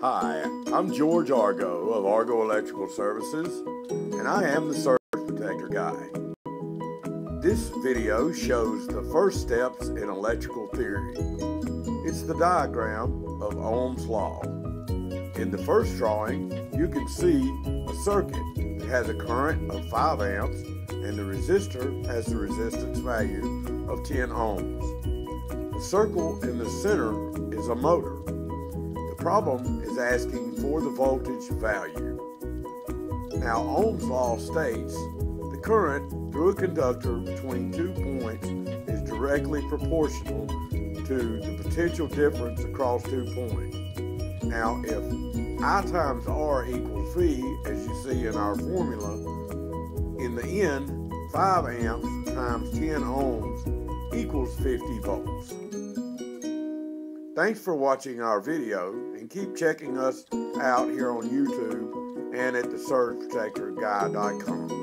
Hi, I'm George Argo of Argo Electrical Services, and I am the Surge Protector Guy. This video shows the first steps in electrical theory. It's the diagram of Ohm's Law. In the first drawing, you can see a circuit that has a current of 5 amps and the resistor has the resistance value of 10 ohms. The circle in the center is a motor. The problem is asking for the voltage value. Now, Ohm's Law states the current through a conductor between 2 points is directly proportional to the potential difference across 2 points. Now, if I times R equals V, as you see in our formula, in the end, 5 amps times 10 ohms equals 50 volts. Thanks for watching our video, and keep checking us out here on YouTube and at thesurgeprotectorguy.com.